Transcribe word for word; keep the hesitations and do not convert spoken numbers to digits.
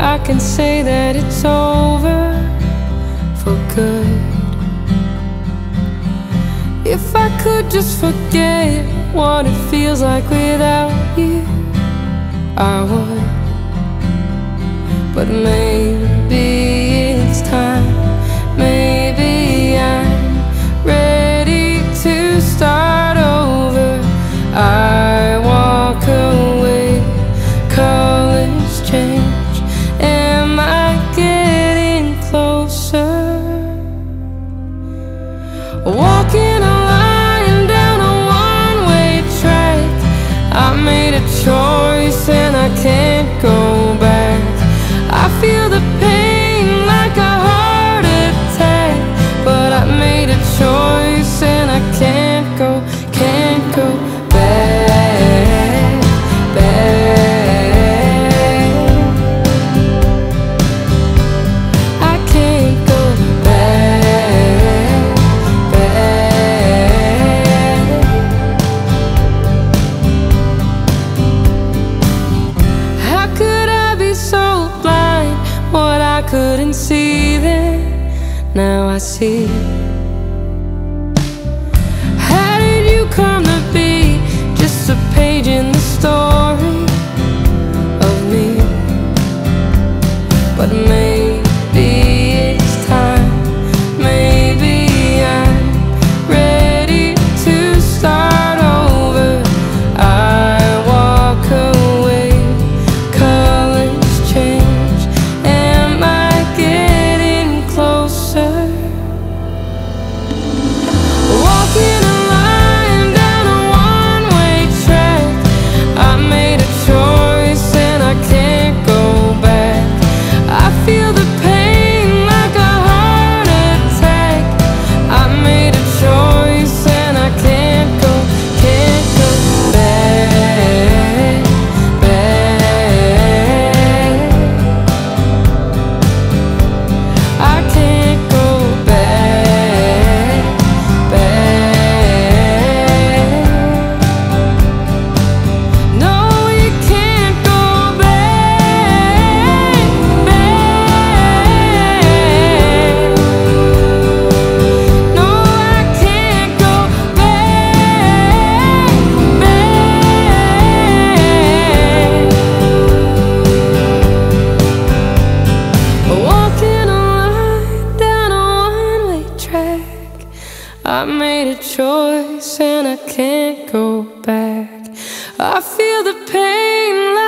I can say that it's over for good. If I could just forget what it feels like without you, I would. But maybe it's time. Maybe I'm ready to start over. I walk away, colors change. Am I getting closer? Walking a line down a one-way track. I made a choice and I can't go back. I feel the pain like a heart attack, but I made a choice and I can't go, can't go back, back. I can't go back, back. How could I be so blind? What I couldn't see then, now I see. How did you come to be just a page in the story of me? But maybe it's time. Maybe I'm ready to start over. I walk away, colors change. Am I getting closer? Walking a line down a one-way track. I made a choice and I can't go back. I feel the pain like a heart attack. I made a choice and I can't go, can't go back, back. I can't go back, back. No, you can't go back, back. No, I can't go back, back. Walking a line down a one-way track. I made a choice and I can't go back. I feel the pain like